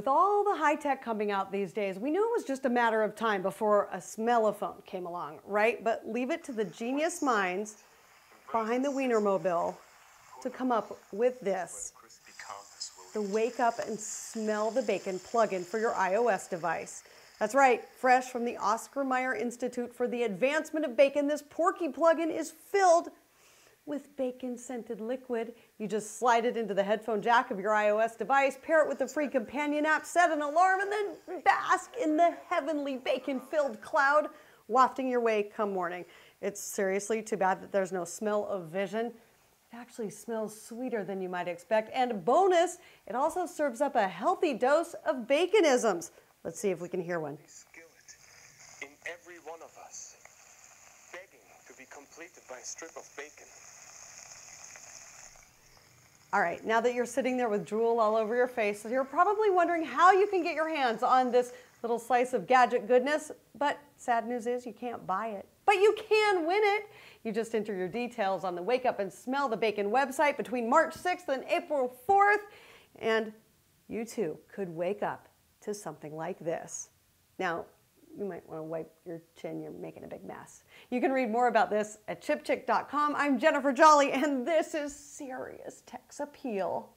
With all the high tech coming out these days, we knew it was just a matter of time before a smell-o-phone came along, right? But leave it to the genius minds behind the Wienermobile to come up with this, the Wake Up and Smell the Bacon plugin for your iOS device. That's right, fresh from the Oscar Mayer Institute for the Advancement of Bacon, this porky plugin is filled with bacon-scented liquid. You just slide it into the headphone jack of your iOS device, pair it with the free companion app, set an alarm, and then bask in the heavenly bacon-filled cloud wafting your way come morning. It's seriously too bad that there's no smell of vision. It actually smells sweeter than you might expect. And bonus, it also serves up a healthy dose of baconisms. Let's see if we can hear one. Skillet in every one of us, begging to be completed by a strip of bacon. All right, now that you're sitting there with drool all over your face, you're probably wondering how you can get your hands on this little slice of gadget goodness, but sad news is you can't buy it. But you can win it. You just enter your details on the Wake Up and Smell the Bacon website between March 6th and April 4th, and you too could wake up to something like this. Now, you might want to wipe your chin. You're making a big mess. You can read more about this at chipchick.com. I'm Jennifer Jolly, and this is Serious Tech's Appeal.